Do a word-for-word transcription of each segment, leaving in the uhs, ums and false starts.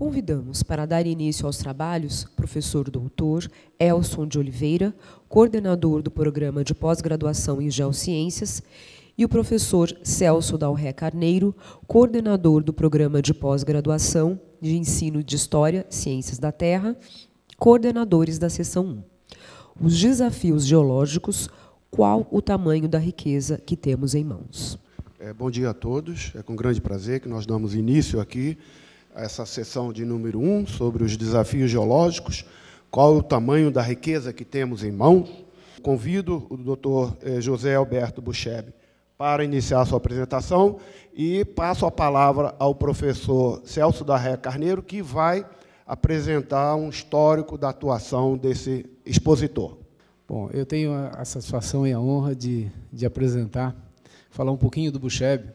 Convidamos para dar início aos trabalhos professor doutor Elson de Oliveira, coordenador do Programa de Pós-Graduação em Geociências, e o professor Celso Dal Ré Carneiro, coordenador do Programa de Pós-Graduação de Ensino de História, Ciências da Terra, coordenadores da Seção um. Os desafios geológicos, qual o tamanho da riqueza que temos em mãos? É, bom dia a todos. É com grande prazer que nós damos início aqui essa sessão de número um, sobre os desafios geológicos, qual o tamanho da riqueza que temos em mão. Convido o doutor José Alberto Bucheb para iniciar a sua apresentação e passo a palavra ao professor Celso Dal Ré Carneiro, que vai apresentar um histórico da atuação desse expositor. Bom, eu tenho a satisfação e a honra de, de apresentar, falar um pouquinho do Bucheb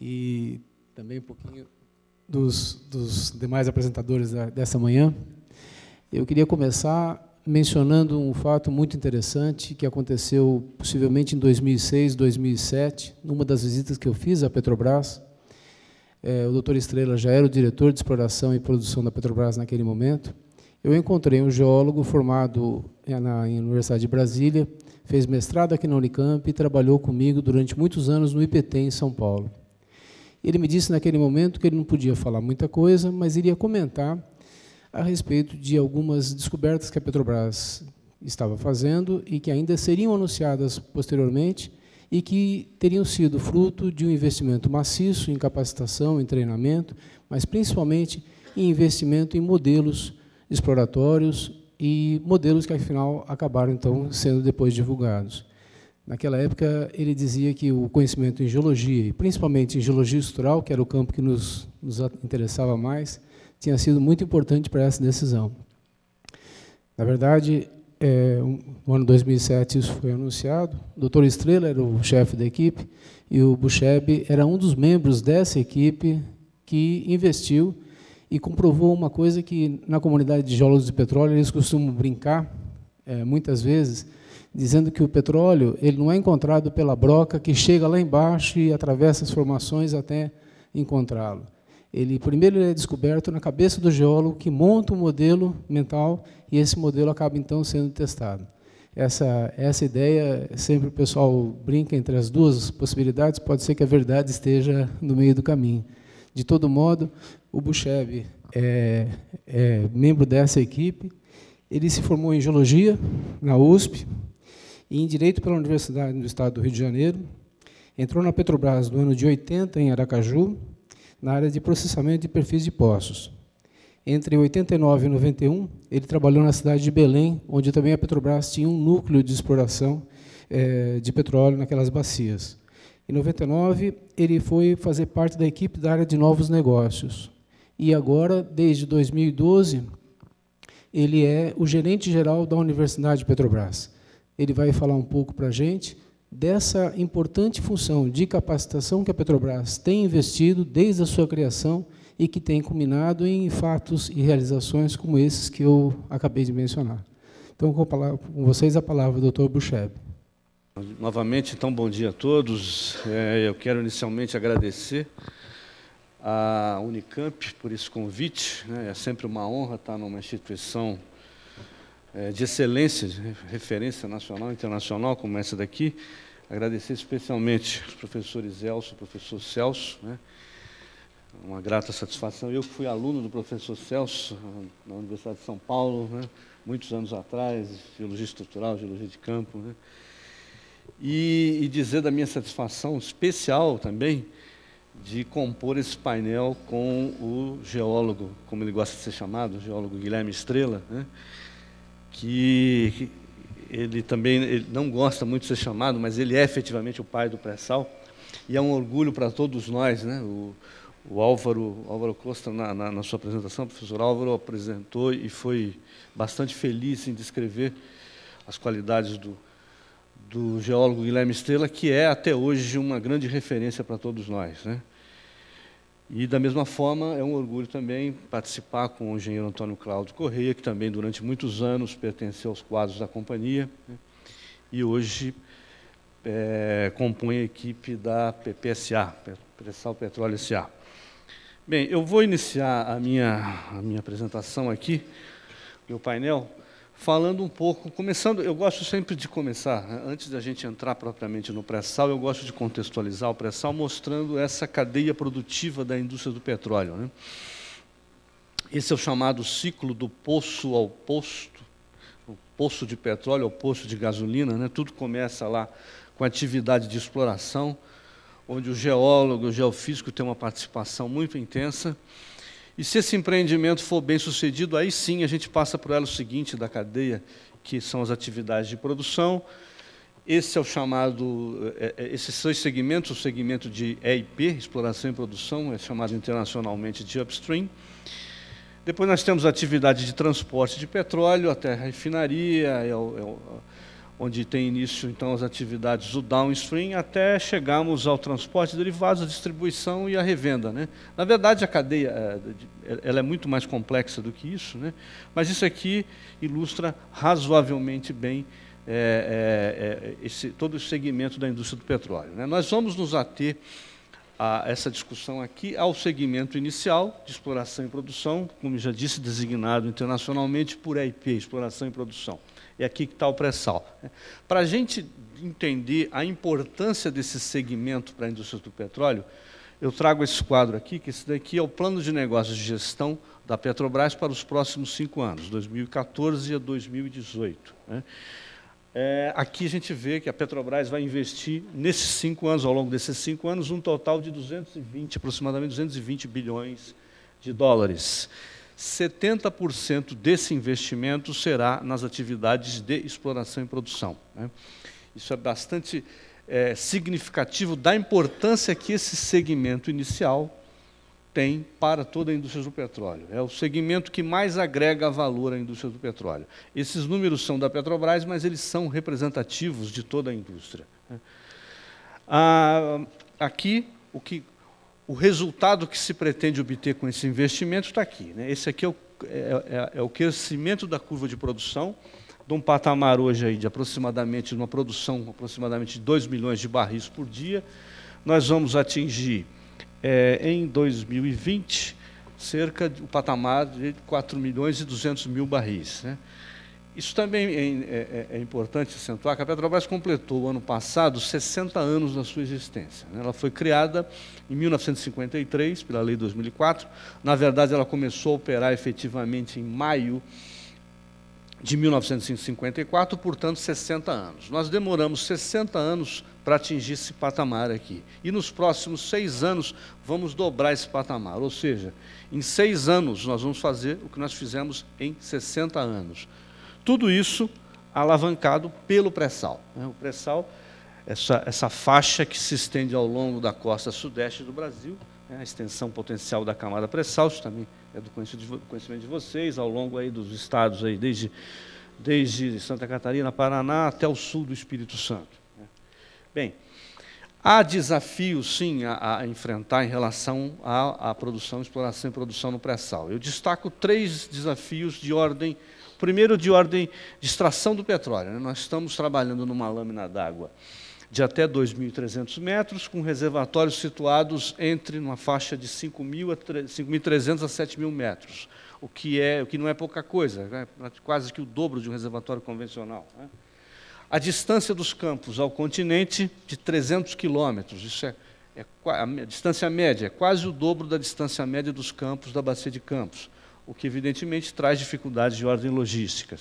e também um pouquinho Dos, dos demais apresentadores da, dessa manhã. Eu queria começar mencionando um fato muito interessante que aconteceu possivelmente em dois mil e seis, dois mil e sete, numa das visitas que eu fiz à Petrobras. É, o doutor Estrela já era o diretor de exploração e produção da Petrobras naquele momento. Eu encontrei um geólogo formado na Universidade de Brasília, fez mestrado aqui na Unicamp e trabalhou comigo durante muitos anos no I P T, em São Paulo. Ele me disse naquele momento que ele não podia falar muita coisa, mas iria comentar a respeito de algumas descobertas que a Petrobras estava fazendo e que ainda seriam anunciadas posteriormente e que teriam sido fruto de um investimento maciço em capacitação, em treinamento, mas principalmente em investimento em modelos exploratórios e modelos que, afinal, acabaram então sendo depois divulgados. Naquela época, ele dizia que o conhecimento em geologia, e principalmente em geologia estrutural, que era o campo que nos, nos interessava mais, tinha sido muito importante para essa decisão. Na verdade, é, no ano dois mil e sete, isso foi anunciado. O doutor Estrela era o chefe da equipe e o Bucheb era um dos membros dessa equipe que investiu e comprovou uma coisa que, na comunidade de geólogos de petróleo, eles costumam brincar é, muitas vezes, dizendo que o petróleo ele não é encontrado pela broca que chega lá embaixo e atravessa as formações até encontrá-lo. Ele primeiro ele é descoberto na cabeça do geólogo que monta um modelo mental e esse modelo acaba então sendo testado. Essa essa ideia sempre o pessoal brinca entre as duas possibilidades, pode ser que a verdade esteja no meio do caminho. De todo modo, o Bucheb é, é membro dessa equipe. Ele se formou em geologia na U S P e em Direito pela Universidade do Estado do Rio de Janeiro, entrou na Petrobras no ano de oitenta, em Aracaju, na área de processamento de perfis de poços. Entre oitenta e nove e noventa e um, ele trabalhou na cidade de Belém, onde também a Petrobras tinha um núcleo de exploração é, de petróleo naquelas bacias. Em noventa e nove, ele foi fazer parte da equipe da área de novos negócios. E agora, desde dois mil e doze, ele é o gerente-geral da Universidade Petrobras. Ele vai falar um pouco para a gente dessa importante função de capacitação que a Petrobras tem investido desde a sua criação e que tem culminado em fatos e realizações como esses que eu acabei de mencionar. Então, com, a palavra, com vocês, a palavra, doutor Bucheb. Novamente, então, bom dia a todos. É, eu quero inicialmente agradecer à Unicamp por esse convite. Né? É sempre uma honra estar numa instituição de excelência, de referência nacional e internacional, como essa daqui. Agradecer especialmente os professores Elson e professor Celso, né? Uma grata satisfação. Eu fui aluno do professor Celso na Universidade de São Paulo, né? Muitos anos atrás, geologia estrutural, geologia de campo. Né? E, e dizer da minha satisfação especial também de compor esse painel com o geólogo, como ele gosta de ser chamado, o geólogo Guilherme Estrela, né? Que ele também ele não gosta muito de ser chamado, mas ele é efetivamente o pai do pré-sal, e é um orgulho para todos nós. Né? O, o Álvaro, Álvaro Costa, na, na, na sua apresentação, o professor Álvaro apresentou e foi bastante feliz em descrever as qualidades do, do geólogo Guilherme Estrela, que é, até hoje, uma grande referência para todos nós. Né? E, da mesma forma, é um orgulho também participar com o engenheiro Antônio Cláudio Correia, que também, durante muitos anos, pertenceu aos quadros da companhia, né? E hoje é, compõe a equipe da P P S A, Pré-sal Petróleo S A. Bem, eu vou iniciar a minha, a minha apresentação aqui, meu painel, falando um pouco, começando, eu gosto sempre de começar, né, antes da gente entrar propriamente no pré-sal, eu gosto de contextualizar o pré-sal mostrando essa cadeia produtiva da indústria do petróleo, né? Esse é o chamado ciclo do poço ao posto, o poço de petróleo ao poço de gasolina, né? Tudo começa lá com a atividade de exploração, onde o geólogo, o geofísico tem uma participação muito intensa. E se esse empreendimento for bem sucedido, aí sim a gente passa para o elo seguinte da cadeia, que são as atividades de produção. Esse é o chamado, esses dois segmentos, o segmento de E e P, exploração e produção, é chamado internacionalmente de upstream. Depois nós temos a atividade de transporte de petróleo até a refinaria, é o, é o, onde tem início então as atividades do downstream, até chegarmos ao transporte de derivados, a distribuição e a revenda, né? Na verdade, a cadeia ela é muito mais complexa do que isso, né? Mas isso aqui ilustra razoavelmente bem é, é, esse, todo o segmento da indústria do petróleo, né? Nós vamos nos ater a essa discussão aqui ao segmento inicial de exploração e produção, como já disse, designado internacionalmente por E e P, exploração e produção. É aqui que está o pré-sal. Para a gente entender a importância desse segmento para a indústria do petróleo, eu trago esse quadro aqui, que esse daqui é o plano de negócios de gestão da Petrobras para os próximos cinco anos, dois mil e quatorze a dois mil e dezoito. Né? É, aqui a gente vê que a Petrobras vai investir, nesses cinco anos, ao longo desses cinco anos, um total de duzentos e vinte, aproximadamente duzentos e vinte bilhões de dólares. setenta por cento desse investimento será nas atividades de exploração e produção, né? Isso é bastante é, significativo da importância que esse segmento inicial tem para toda a indústria do petróleo. É o segmento que mais agrega valor à indústria do petróleo. Esses números são da Petrobras, mas eles são representativos de toda a indústria. Ah, aqui, o, que, o resultado que se pretende obter com esse investimento está aqui, né? Esse aqui é o, é, é o crescimento da curva de produção, de um patamar hoje aí de aproximadamente, uma produção aproximadamente de dois milhões de barris por dia. Nós vamos atingir... É, em dois mil e vinte, cerca do patamar de quatro milhões e duzentos mil barris. Né? Isso também é, é, é importante acentuar que a Petrobras completou, ano passado, sessenta anos da sua existência, né? Ela foi criada em mil novecentos e cinquenta e três, pela Lei dois mil e quatro. Na verdade, ela começou a operar efetivamente em maio de mil novecentos e cinquenta e quatro, portanto, sessenta anos. Nós demoramos sessenta anos para atingir esse patamar aqui. E nos próximos seis anos, vamos dobrar esse patamar. Ou seja, em seis anos, nós vamos fazer o que nós fizemos em sessenta anos. Tudo isso alavancado pelo pré-sal, né? O pré-sal, essa, essa faixa que se estende ao longo da costa sudeste do Brasil, né? A extensão potencial da camada pré-sal, isso também é do conhecimento de vocês, ao longo aí dos estados, aí, desde, desde Santa Catarina, Paraná, até o sul do Espírito Santo. Bem, há desafios, sim, a, a enfrentar em relação à, à produção, exploração e produção no pré-sal. Eu destaco três desafios de ordem, primeiro de ordem de extração do petróleo, né? Nós estamos trabalhando numa lâmina d'água de até dois mil e trezentos metros, com reservatórios situados entre uma faixa de cinco mil trezentos a sete mil metros, o que, é, o que não é pouca coisa, né? Quase que o dobro de um reservatório convencional, né? A distância dos campos ao continente de trezentos quilômetros, isso é, é a distância média, é quase o dobro da distância média dos campos da Bacia de Campos, o que evidentemente traz dificuldades de ordem logística.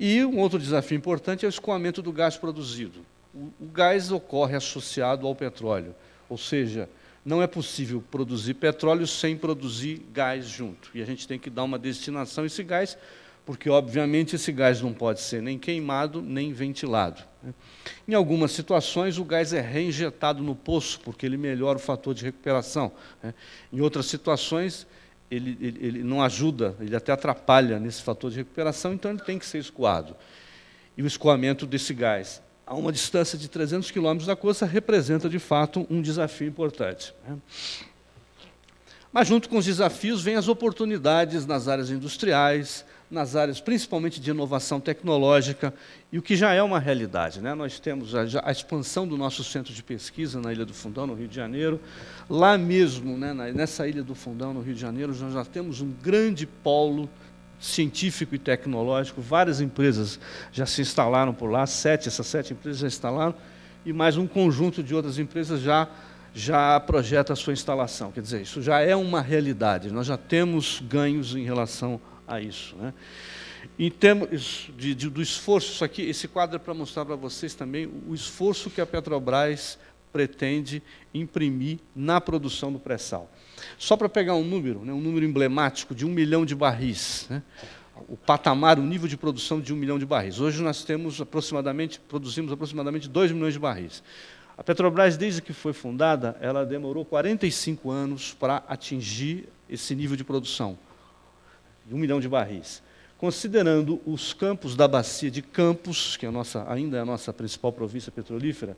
E um outro desafio importante é o escoamento do gás produzido. O gás ocorre associado ao petróleo, ou seja, não é possível produzir petróleo sem produzir gás junto. E a gente tem que dar uma destinação a esse gás, porque, obviamente, esse gás não pode ser nem queimado, nem ventilado. Em algumas situações, o gás é reinjetado no poço, porque ele melhora o fator de recuperação. Em outras situações, ele, ele, ele não ajuda, ele até atrapalha nesse fator de recuperação, então ele tem que ser escoado. E o escoamento desse gás a uma distância de trezentos quilômetros da costa representa, de fato, um desafio importante, né? Mas, junto com os desafios, vêm as oportunidades nas áreas industriais, nas áreas principalmente de inovação tecnológica, e o que já é uma realidade, né? Nós temos a, a expansão do nosso centro de pesquisa na Ilha do Fundão, no Rio de Janeiro. Lá mesmo, né, nessa Ilha do Fundão, no Rio de Janeiro, nós já temos um grande polo científico e tecnológico. Várias empresas já se instalaram por lá, sete, essas sete empresas já instalaram, e mais um conjunto de outras empresas já já projeta a sua instalação. Quer dizer, isso já é uma realidade, nós já temos ganhos em relação a isso, né? Em termos de, de, do esforço, isso aqui, esse quadro é para mostrar para vocês também o esforço que a Petrobras pretende imprimir na produção do pré-sal. Só para pegar um número, né, um número emblemático de um milhão de barris, né, o patamar, o nível de produção de um milhão de barris. Hoje nós temos aproximadamente, produzimos aproximadamente dois milhões de barris. A Petrobras, desde que foi fundada, ela demorou quarenta e cinco anos para atingir esse nível de produção, de um milhão de barris. Considerando os campos da Bacia de Campos, que é a nossa, ainda é a nossa principal província petrolífera,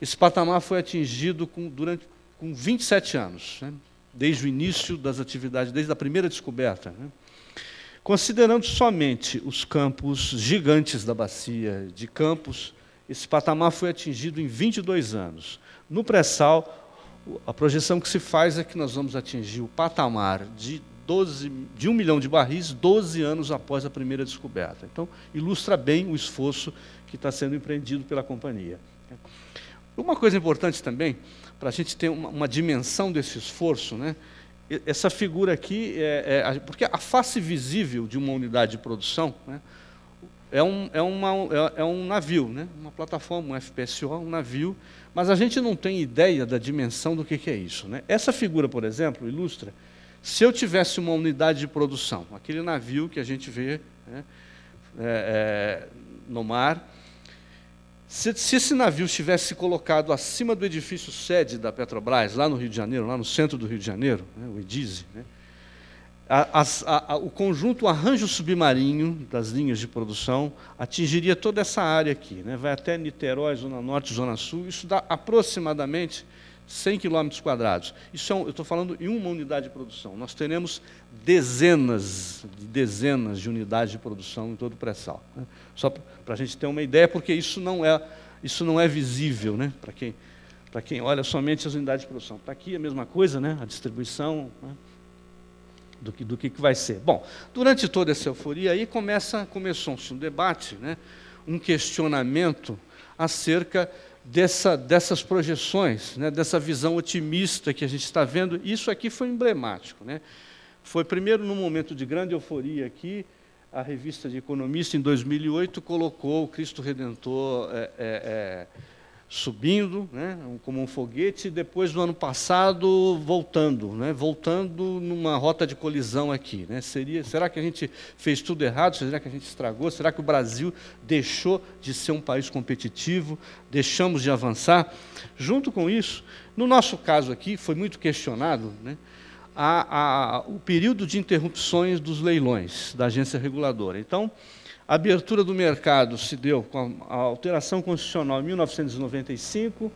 esse patamar foi atingido com, durante, com vinte e sete anos, né? Desde o início das atividades, desde a primeira descoberta, né? Considerando somente os campos gigantes da Bacia de Campos, esse patamar foi atingido em vinte e dois anos. No pré-sal, a projeção que se faz é que nós vamos atingir o patamar de, doze, de um milhão de barris doze anos após a primeira descoberta. Então, ilustra bem o esforço que está sendo empreendido pela companhia. Uma coisa importante também, para a gente ter uma, uma dimensão desse esforço, né? Essa figura aqui, é, é, porque a face visível de uma unidade de produção, né, É um, é, uma, é um navio, né? Uma plataforma, um F P S O, um navio, mas a gente não tem ideia da dimensão do que, que é isso, né? Essa figura, por exemplo, ilustra, se eu tivesse uma unidade de produção, aquele navio que a gente vê, né, é, é, no mar, se, se esse navio estivesse colocado acima do edifício sede da Petrobras, lá no Rio de Janeiro, lá no centro do Rio de Janeiro, né, o Edise, né, A, a, a, o conjunto, o arranjo submarinho das linhas de produção atingiria toda essa área aqui, né? Vai até Niterói, Zona Norte, Zona Sul. Isso dá aproximadamente cem quilômetros quadrados. Isso é um, eu estou falando em uma unidade de produção. Nós teremos dezenas de dezenas de unidades de produção em todo o pré-sal, né? Só para a gente ter uma ideia, porque isso não é, isso não é visível, né? Para quem, para quem olha somente as unidades de produção. Está aqui a mesma coisa, né? A distribuição, né? Do que, do que vai ser. Bom, durante toda essa euforia, aí começa, começou-se um debate, né, um questionamento acerca dessa, dessas projeções, né, dessa visão otimista que a gente está vendo. Isso aqui foi emblemático, né? Foi, primeiro, num momento de grande euforia aqui, a revista The Economist, em dois mil e oito, colocou o Cristo Redentor é, é, é, subindo, né, como um foguete, e depois, no ano passado, voltando, né, voltando numa rota de colisão aqui, né? Seria, será que a gente fez tudo errado? Será que a gente estragou? Será que o Brasil deixou de ser um país competitivo? Deixamos de avançar? Junto com isso, no nosso caso aqui, foi muito questionado, né, a, a, o período de interrupções dos leilões da agência reguladora. Então, a abertura do mercado se deu com a alteração constitucional em mil novecentos e noventa e cinco,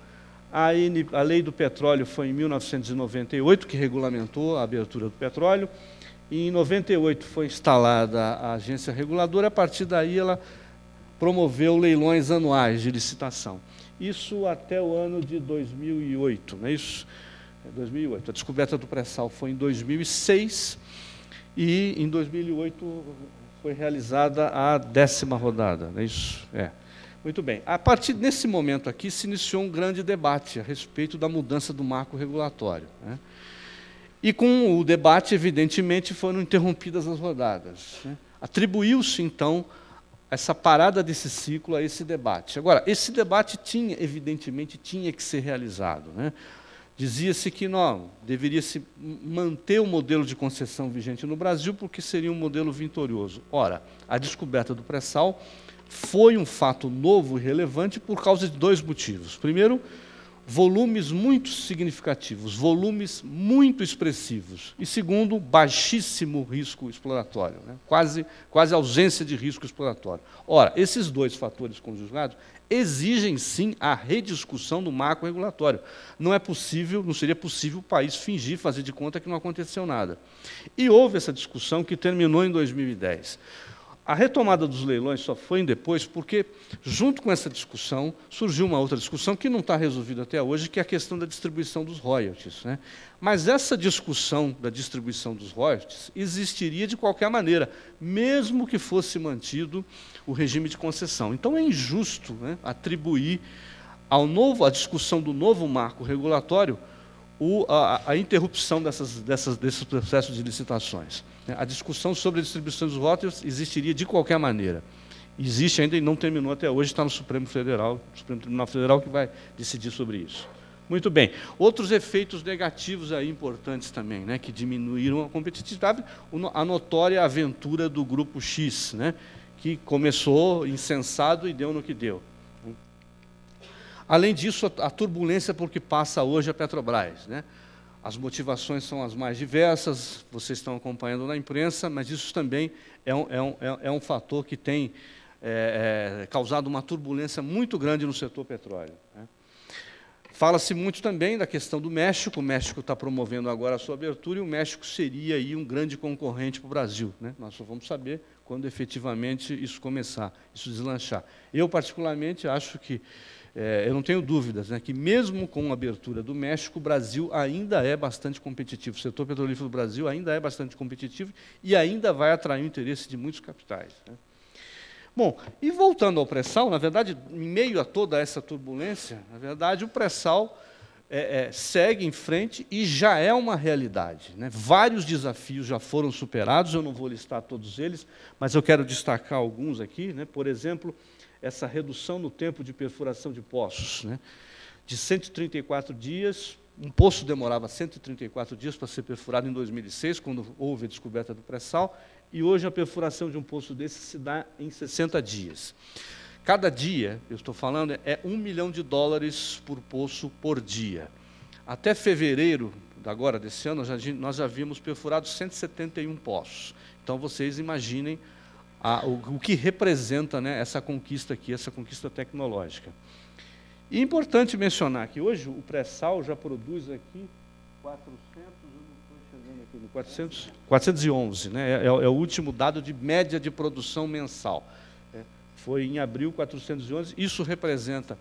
a, N, a lei do petróleo foi em mil novecentos e noventa e oito, que regulamentou a abertura do petróleo, e em noventa e oito foi instalada a agência reguladora, a partir daí ela promoveu leilões anuais de licitação. Isso até o ano de dois mil e oito, não é isso? É dois mil e oito. A descoberta do pré-sal foi em dois mil e seis, e em dois mil e oito... foi realizada a décima rodada, não é isso? É. Muito bem. A partir desse momento aqui, se iniciou um grande debate a respeito da mudança do marco regulatório, né? E com o debate, evidentemente, foram interrompidas as rodadas, né? Atribuiu-se, então, essa parada desse ciclo a esse debate. Agora, esse debate, tinha, evidentemente, tinha que ser realizado, né? Dizia-se que não, deveria-se manter o modelo de concessão vigente no Brasil, porque seria um modelo vitorioso. Ora, a descoberta do pré-sal foi um fato novo e relevante por causa de dois motivos. Primeiro, volumes muito significativos, volumes muito expressivos. E, segundo, baixíssimo risco exploratório, né? quase, quase ausência de risco exploratório. Ora, esses dois fatores conjugados exigem, sim, a rediscussão do marco regulatório. Não é possível, não seria possível o país fingir, fazer de conta que não aconteceu nada. E houve essa discussão que terminou em dois mil e dez. A retomada dos leilões só foi depois porque, junto com essa discussão, surgiu uma outra discussão que não está resolvida até hoje, que é a questão da distribuição dos royalties, né? Mas essa discussão da distribuição dos royalties existiria de qualquer maneira, mesmo que fosse mantido o regime de concessão. Então é injusto, né, atribuir ao novo, à discussão do novo marco regulatório O, a, a interrupção dessas, dessas, desses processos de licitações. A discussão sobre a distribuição dos royalties existiria de qualquer maneira. Existe ainda e não terminou até hoje, está no Supremo Federal, Supremo Tribunal Federal, que vai decidir sobre isso. Muito bem. Outros efeitos negativos aí importantes também, né, que diminuíram a competitividade, a notória aventura do Grupo X, né, que começou insensado e deu no que deu. Além disso, a turbulência por que passa hoje a Petrobras, né? As motivações são as mais diversas, vocês estão acompanhando na imprensa, mas isso também é um, é um, é um fator que tem é, é, causado uma turbulência muito grande no setor petróleo, né? Fala-se muito também da questão do México. O México está promovendo agora a sua abertura e o México seria aí um grande concorrente para o Brasil, né? Nós só vamos saber quando efetivamente isso começar, isso deslanchar. Eu, particularmente, acho que É, eu não tenho dúvidas, né, que mesmo com a abertura do México, o Brasil ainda é bastante competitivo. O setor petrolífero do Brasil ainda é bastante competitivo e ainda vai atrair o interesse de muitos capitais, né? Bom, e voltando ao pré-sal, na verdade, em meio a toda essa turbulência, na verdade, o pré-sal é, é, segue em frente e já é uma realidade, né? Vários desafios já foram superados, eu não vou listar todos eles, mas eu quero destacar alguns aqui, né? Por exemplo, essa redução no tempo de perfuração de poços, né? De cento e trinta e quatro dias, um poço demorava cento e trinta e quatro dias para ser perfurado em dois mil e seis, quando houve a descoberta do pré-sal, e hoje a perfuração de um poço desse se dá em sessenta dias. Cada dia, eu estou falando, é um milhão de dólares por poço por dia. Até fevereiro agora desse ano, nós já havíamos perfurado cento e setenta e um poços. Então, vocês imaginem A, o, o que representa, né, essa conquista aqui, essa conquista tecnológica. E é importante mencionar que hoje o pré-sal já produz aqui quatrocentos, eu não estou chegando aqui, quatrocentos, quatrocentos e onze, né, é, é o último dado de média de produção mensal. É, foi em abril, quatrocentos e onze, isso representa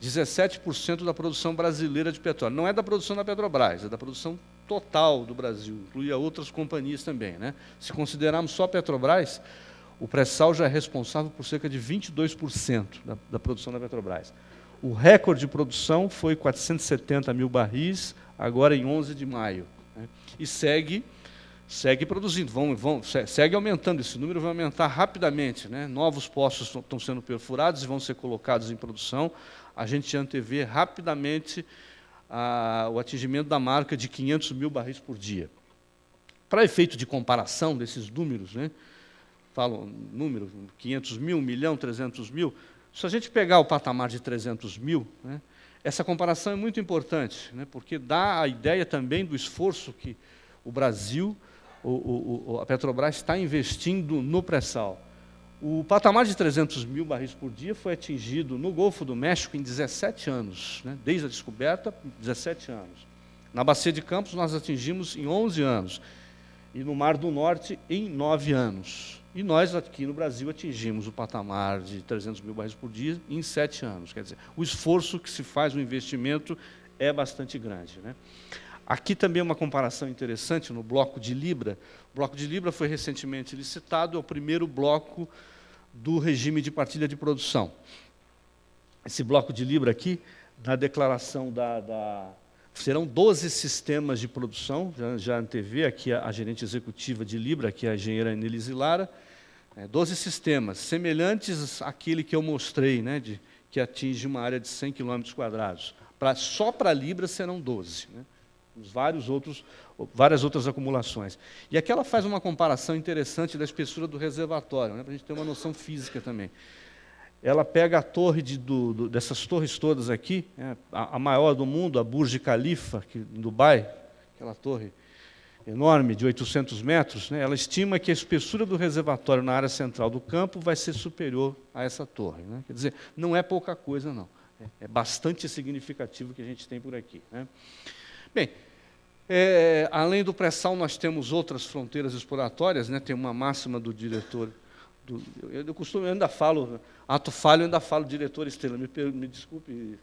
dezessete por cento da produção brasileira de petróleo. Não é da produção da Petrobras, é da produção total do Brasil, inclui outras companhias também, né? Se considerarmos só a Petrobras, o pré-sal já é responsável por cerca de vinte e dois por cento da, da produção da Petrobras. O recorde de produção foi quatrocentos e setenta mil barris, agora em onze de maio. Né? E segue, segue produzindo, vão, vão, segue aumentando, esse número vai aumentar rapidamente, né? Novos poços estão sendo perfurados e vão ser colocados em produção. A gente antevê rapidamente a, o atingimento da marca de quinhentos mil barris por dia. Para efeito de comparação desses números, né? Falam números, quinhentos mil, um milhão, trezentos mil. Se a gente pegar o patamar de trezentos mil, né, essa comparação é muito importante, né, porque dá a ideia também do esforço que o Brasil, o, o, a Petrobras, está investindo no pré-sal. O patamar de trezentos mil barris por dia foi atingido no Golfo do México em dezessete anos, né, desde a descoberta, dezessete anos. Na Bacia de Campos, nós atingimos em onze anos, e no Mar do Norte, em nove anos. E nós, aqui no Brasil, atingimos o patamar de trezentos mil barris por dia em sete anos. Quer dizer, o esforço que se faz, o investimento, é bastante grande, né? Aqui também uma comparação interessante no bloco de Libra. O bloco de Libra foi recentemente licitado, é o primeiro bloco do regime de partilha de produção. Esse bloco de Libra aqui, na declaração da... da serão doze sistemas de produção, já, já antevê aqui a, a gerente executiva de Libra, que é a engenheira Annelise Lara, é, doze sistemas, semelhantes àquele que eu mostrei, né, de, que atinge uma área de cem quilômetros quadrados. Só para Libra serão doze, né, vários outros, várias outras acumulações. E aqui ela faz uma comparação interessante da espessura do reservatório, né, para a gente ter uma noção física também. ela pega a torre de, do, do, dessas torres todas aqui, né, a, a maior do mundo, a Burj Khalifa, que, em Dubai, aquela torre enorme de oitocentos metros, né, ela estima que a espessura do reservatório na área central do campo vai ser superior a essa torre. Né? Quer dizer, não é pouca coisa, não. É bastante significativo o que a gente tem por aqui. Né? Bem, é, além do pré-sal, nós temos outras fronteiras exploratórias, né? Tem uma máxima do diretor... Do, eu, eu costumo, eu ainda falo, ato falho, eu ainda falo diretor Estrela. Me, me desculpe,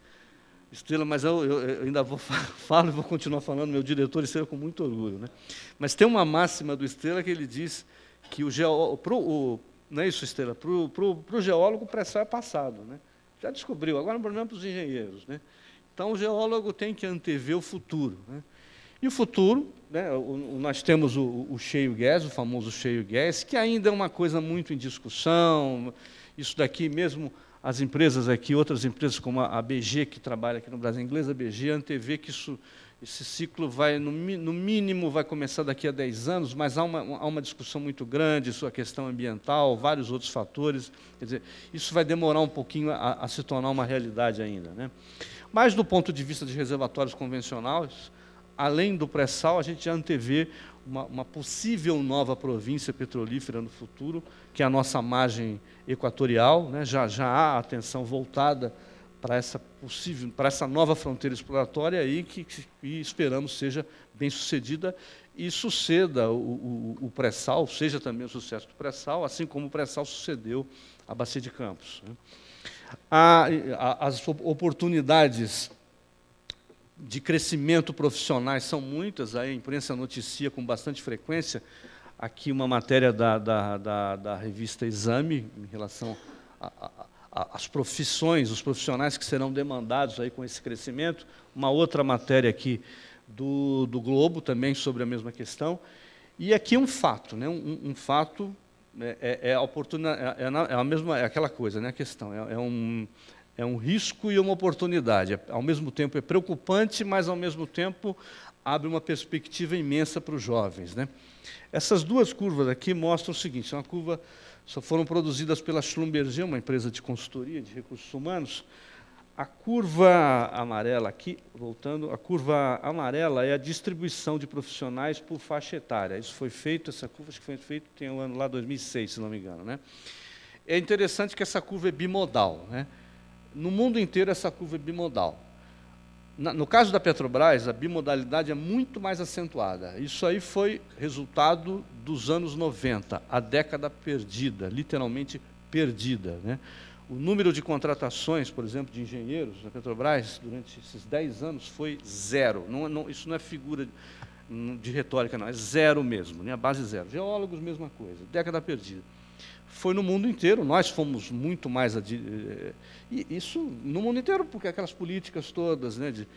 Estrela, mas eu, eu ainda vou falo e vou continuar falando meu diretor Estrela com muito orgulho. Né? Mas tem uma máxima do Estrela que ele diz que o geólogo... Não é isso, Estrela? Para o geólogo, o pré-sal é passado, né? Já descobriu, agora é um problema para os engenheiros. Né? Então, o geólogo tem que antever o futuro. Né? E o futuro, né, o, o, nós temos o, o shale gas, o famoso shale gas, que ainda é uma coisa muito em discussão. Isso daqui mesmo, as empresas aqui, outras empresas como a, a B G, que trabalha aqui no Brasil, a inglesa B G, antevê que isso, esse ciclo vai, no, no mínimo, vai começar daqui a dez anos, mas há uma, há uma discussão muito grande sobre a questão ambiental, vários outros fatores. Quer dizer, isso vai demorar um pouquinho a, a se tornar uma realidade ainda. Né? Mas, do ponto de vista de reservatórios convencionais, além do pré-sal, a gente já antevê uma, uma possível nova província petrolífera no futuro, que é a nossa margem equatorial. Né? Já, já há atenção voltada para essa possível, para essa nova fronteira exploratória aí que, que, que esperamos seja bem sucedida e suceda o, o, o pré-sal, seja também o sucesso do pré-sal, assim como o pré-sal sucedeu a Bacia de Campos. A, a, as oportunidades de crescimento profissionais são muitas, aí a imprensa noticia com bastante frequência, aqui uma matéria da, da, da, da revista Exame, em relação a, a as profissões, os profissionais que serão demandados aí com esse crescimento. Uma outra matéria aqui do, do Globo, também sobre a mesma questão. E aqui um fato, né? um, um fato é, é, a oportunidade, é, é a mesma, é aquela coisa, né? A questão é, é, um, é um risco e uma oportunidade. É, ao mesmo tempo é preocupante, mas ao mesmo tempo abre uma perspectiva imensa para os jovens. Né? Essas duas curvas aqui mostram o seguinte, é uma curva... Só foram produzidas pela Schlumberger, uma empresa de consultoria de recursos humanos. A curva amarela aqui, voltando, a curva amarela é a distribuição de profissionais por faixa etária. Isso foi feito, essa curva acho que foi feita tem um ano lá, dois mil e seis, se não me engano. Né? É interessante que essa curva é bimodal. Né? No mundo inteiro, essa curva é bimodal. Na, no caso da Petrobras, a bimodalidade é muito mais acentuada. Isso aí foi resultado dos anos noventa, a década perdida, literalmente perdida. Né? O número de contratações, por exemplo, de engenheiros na Petrobras, durante esses dez anos, foi zero. Não, não, isso não é figura de retórica, não, é zero mesmo, né? A base zero. Geólogos, mesma coisa, década perdida. Foi no mundo inteiro, nós fomos muito mais... Adi... E isso no mundo inteiro, porque aquelas políticas todas, né, de,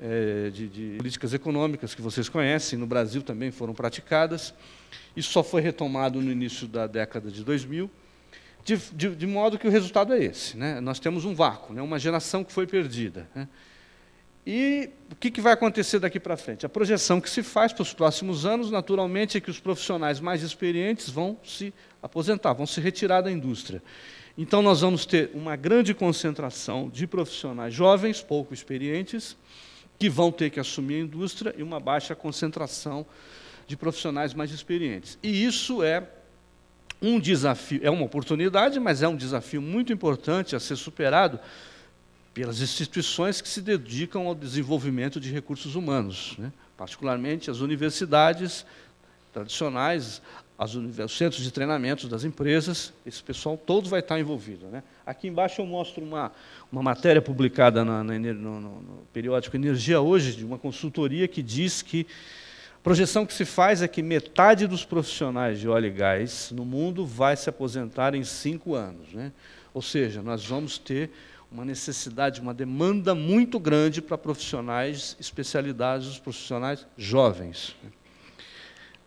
é, de, de políticas econômicas que vocês conhecem, no Brasil também foram praticadas, e só foi retomado no início da década de dois mil, de, de, de modo que o resultado é esse. Né? Nós temos um vácuo, né, uma geração que foi perdida. Né? E o que, que vai acontecer daqui para frente? A projeção que se faz para os próximos anos, naturalmente, é que os profissionais mais experientes vão se aposentar, vão se retirar da indústria. Então, nós vamos ter uma grande concentração de profissionais jovens, pouco experientes, que vão ter que assumir a indústria, e uma baixa concentração de profissionais mais experientes. E isso é um desafio, é uma oportunidade, mas é um desafio muito importante a ser superado, pelas instituições que se dedicam ao desenvolvimento de recursos humanos, né? Particularmente as universidades tradicionais, as univers... os centros de treinamento das empresas, esse pessoal todo vai estar envolvido. Né? Aqui embaixo eu mostro uma, uma matéria publicada na, na, no, no, no periódico Energia Hoje, de uma consultoria que diz que a projeção que se faz é que metade dos profissionais de óleo e gás no mundo vai se aposentar em cinco anos. Né? Ou seja, nós vamos ter uma necessidade, uma demanda muito grande para profissionais, especialidades, profissionais jovens.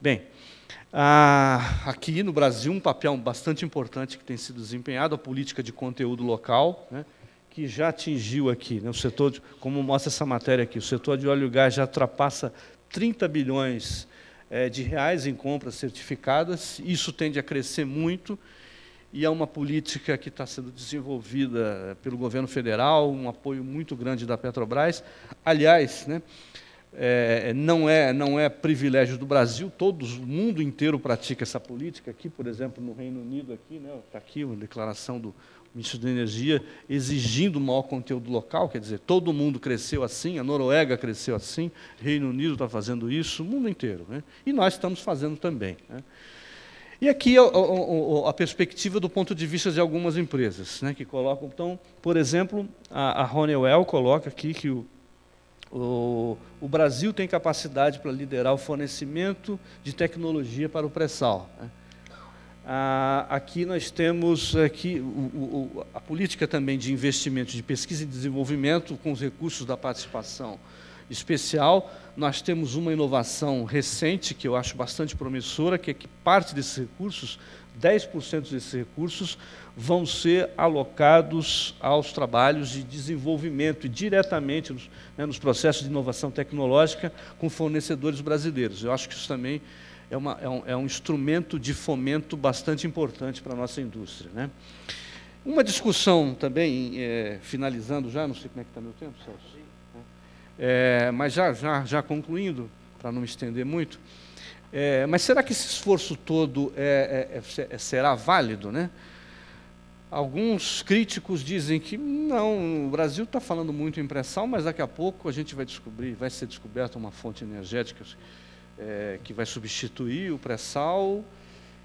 Bem, ah, aqui no Brasil, um papel bastante importante que tem sido desempenhado, a política de conteúdo local, né, que já atingiu aqui, né, o setor, de, como mostra essa matéria aqui, o setor de óleo e gás já ultrapassa trinta bilhões eh, de reais em compras certificadas, isso tende a crescer muito, e é uma política que está sendo desenvolvida pelo governo federal, um apoio muito grande da Petrobras. Aliás, né, é, não, é, não é privilégio do Brasil, todo o mundo inteiro pratica essa política. Aqui, por exemplo, no Reino Unido, aqui, né, está aqui uma declaração do Ministro da Energia exigindo maior conteúdo local, quer dizer, todo mundo cresceu assim, a Noruega cresceu assim, Reino Unido está fazendo isso, o mundo inteiro, né, e nós estamos fazendo também, né. E aqui a, a, a perspectiva do ponto de vista de algumas empresas, né, que colocam, então, por exemplo, a, a Honeywell coloca aqui que o, o, o Brasil tem capacidade para liderar o fornecimento de tecnologia para o pré-sal, né. Ah, aqui nós temos aqui, o, o, a política também de investimento, de pesquisa e desenvolvimento com os recursos da participação especial. Nós temos uma inovação recente, que eu acho bastante promissora, que é que parte desses recursos, dez por cento desses recursos, vão ser alocados aos trabalhos de desenvolvimento e diretamente nos, né, nos processos de inovação tecnológica com fornecedores brasileiros. Eu acho que isso também é, uma, é, um, é um instrumento de fomento bastante importante para a nossa indústria, né? Uma discussão também, é, finalizando já, não sei como é que está meu tempo, Celso. É, mas já, já, já concluindo, para não me estender muito, é, mas será que esse esforço todo é, é, é, será válido, né? Alguns críticos dizem que não, o Brasil está falando muito em pré-sal, mas daqui a pouco a gente vai descobrir, vai ser descoberta uma fonte energética é, que vai substituir o pré-sal,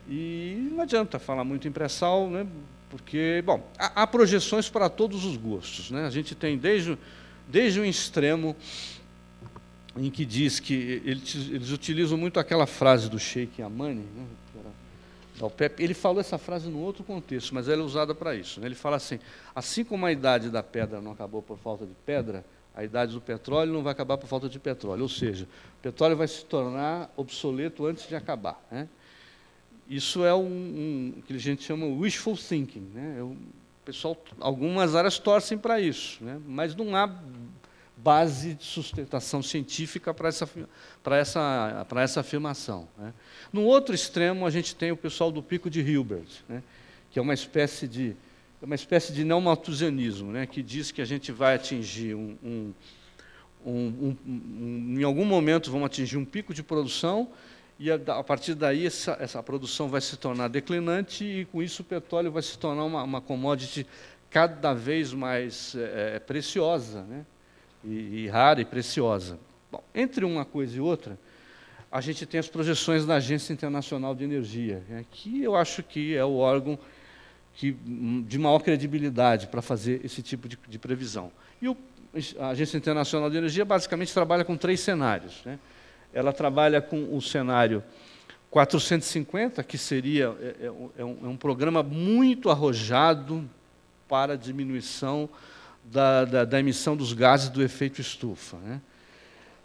e não adianta falar muito em pré-sal, né? Porque, bom, há, há projeções para todos os gostos, né? A gente tem desde... Desde um extremo em que diz que eles, eles utilizam muito aquela frase do Sheikh Yamani, né, que era da O P E P. Ele falou essa frase num outro contexto, mas ela é usada para isso, né? Ele fala assim: assim como a idade da pedra não acabou por falta de pedra, a idade do petróleo não vai acabar por falta de petróleo. Ou seja, o petróleo vai se tornar obsoleto antes de acabar, né? Isso é um, um, que a gente chama wishful thinking, né? É um, pessoal, algumas áreas torcem para isso, né? Mas não há base de sustentação científica para essa, para essa, para essa afirmação, né? No outro extremo, a gente tem o pessoal do Pico de Hilbert, né, que é uma espécie de, uma espécie de neomalthusianismo, né, que diz que a gente vai atingir um, um, um, um, um... Em algum momento, vamos atingir um pico de produção, e, a, a partir daí, essa, essa produção vai se tornar declinante e, com isso, o petróleo vai se tornar uma, uma commodity cada vez mais é, preciosa, né? E, e rara e preciosa. Bom, entre uma coisa e outra, a gente tem as projeções da Agência Internacional de Energia, né, que eu acho que é o órgão que, de maior credibilidade para fazer esse tipo de, de previsão. E o, a Agência Internacional de Energia basicamente trabalha com três cenários, né? Ela trabalha com o cenário quatrocentos e cinquenta, que seria é, é um, é um programa muito arrojado para diminuição da, da, da emissão dos gases do efeito estufa, né?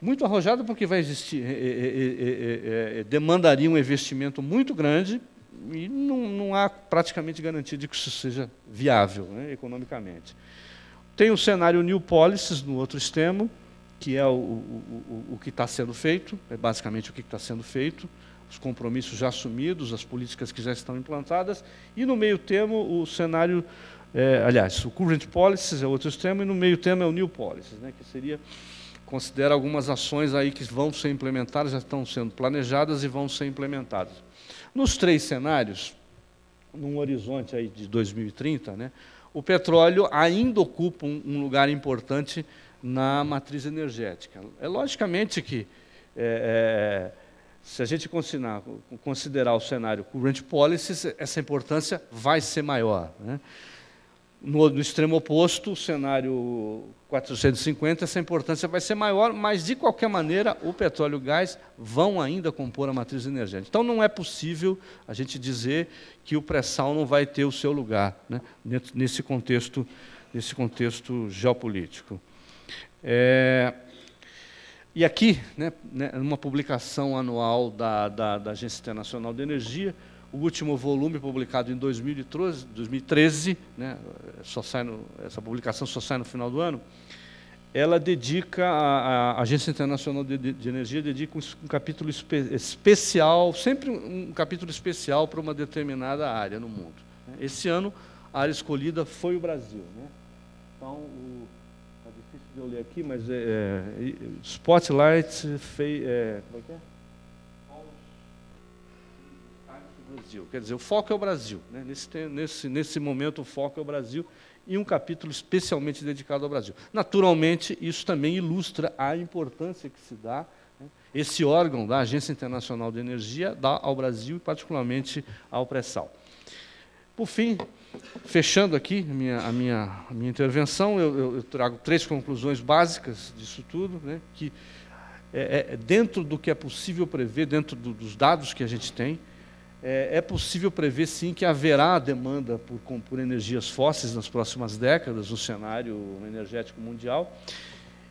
Muito arrojado porque vai existir, é, é, é, é, demandaria um investimento muito grande e não, não há praticamente garantia de que isso seja viável, né, economicamente. Tem o cenário New Policies, no outro extremo, que é o, o, o, o que está sendo feito, é basicamente o que está sendo feito, os compromissos já assumidos, as políticas que já estão implantadas, e no meio termo o cenário, é, aliás, o Current Policies é outro extremo, e no meio termo é o New Policies, né, que seria, considera algumas ações aí que vão ser implementadas, já estão sendo planejadas e vão ser implementadas. Nos três cenários, num horizonte aí de dois mil e trinta, né, o petróleo ainda ocupa um, um lugar importante na matriz energética. É logicamente que, é, é, se a gente considerar, considerar o cenário Current Policies, essa importância vai ser maior, né? No, no extremo oposto, o cenário quatrocentos e cinquenta, essa importância vai ser maior, mas, de qualquer maneira, o petróleo e o gás vão ainda compor a matriz energética. Então, não é possível a gente dizer que o pré-sal não vai ter o seu lugar, né, nesse contexto, nesse contexto geopolítico. É, e aqui, né, numa publicação anual da, da, da Agência Internacional de Energia, o último volume publicado em dois mil e treze, né, só sai no, essa publicação só sai no final do ano, ela dedica, a, a Agência Internacional de, de Energia dedica um, um capítulo espe, especial, sempre um capítulo especial para uma determinada área no mundo. Esse ano, a área escolhida foi o Brasil, né? Então, o, tá difícil de eu ler aqui, mas é, é, Spotlight fei, é, como é que é? Brasil. Quer dizer, o foco é o Brasil, né? Nesse, nesse, nesse momento, o foco é o Brasil e um capítulo especialmente dedicado ao Brasil. Naturalmente, isso também ilustra a importância que se dá, né? Esse órgão da Agência Internacional de Energia dá ao Brasil e, particularmente, ao pré-sal. Por fim, fechando aqui a minha, a minha, a minha intervenção, eu, eu, eu trago três conclusões básicas disso tudo, né? Que é, é, dentro do que é possível prever, dentro do, dos dados que a gente tem, é possível prever, sim, que haverá demanda por, por energias fósseis nas próximas décadas, no cenário energético mundial,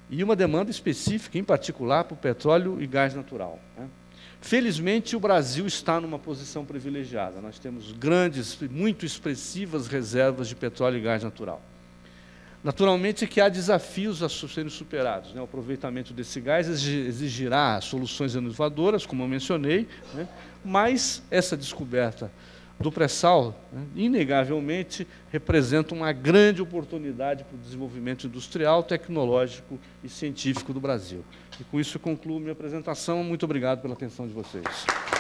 e uma demanda específica, em particular, por petróleo e gás natural, né? Felizmente, o Brasil está numa posição privilegiada. Nós temos grandes, muito expressivas reservas de petróleo e gás natural. Naturalmente que há desafios a serem superados, né? O aproveitamento desse gás exigirá soluções inovadoras, como eu mencionei, né? Mas essa descoberta do pré-sal, né, inegavelmente, representa uma grande oportunidade para o desenvolvimento industrial, tecnológico e científico do Brasil. E com isso eu concluo minha apresentação. Muito obrigado pela atenção de vocês.